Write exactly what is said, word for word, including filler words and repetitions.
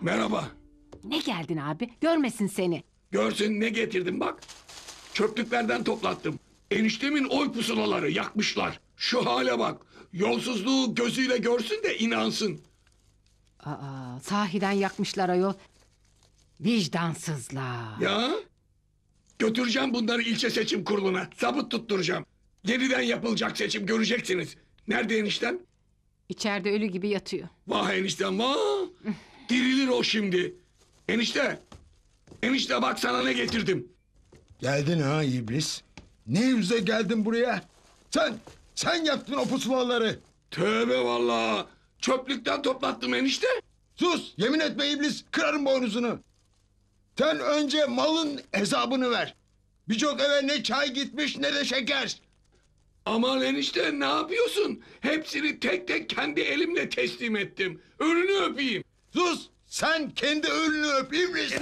Merhaba. Ne geldin abi? Görmesin seni. Görsün ne getirdim bak. Çöplüklerden toplattım. Eniştemin oy pusulaları yakmışlar. Şu hale bak. Yolsuzluğu gözüyle görsün de inansın. Aa, sahiden yakmışlar ayol. Vicdansızlar. Ya? Götüreceğim bunları ilçe seçim kuruluna. Zabıt tutturacağım. Yeniden yapılacak seçim göreceksiniz. Nerede enişten? İçeride ölü gibi yatıyor. Vah enişten vah. Dirilir o şimdi. Enişte. Enişte bak sana ne getirdim. Geldin ha iblis. Ne yüze geldin buraya? Sen, sen yaptın o pusulaları. Tövbe vallahi. Çöplükten toplattım enişte. Sus, yemin etme iblis, kırarım boynuzunu. Sen önce malın hesabını ver. Birçok eve ne çay gitmiş ne de şeker. Aman enişte ne yapıyorsun? Hepsini tek tek kendi elimle teslim ettim. Ölünü öpeyim. Sus, sen kendi ölünü öp iblis.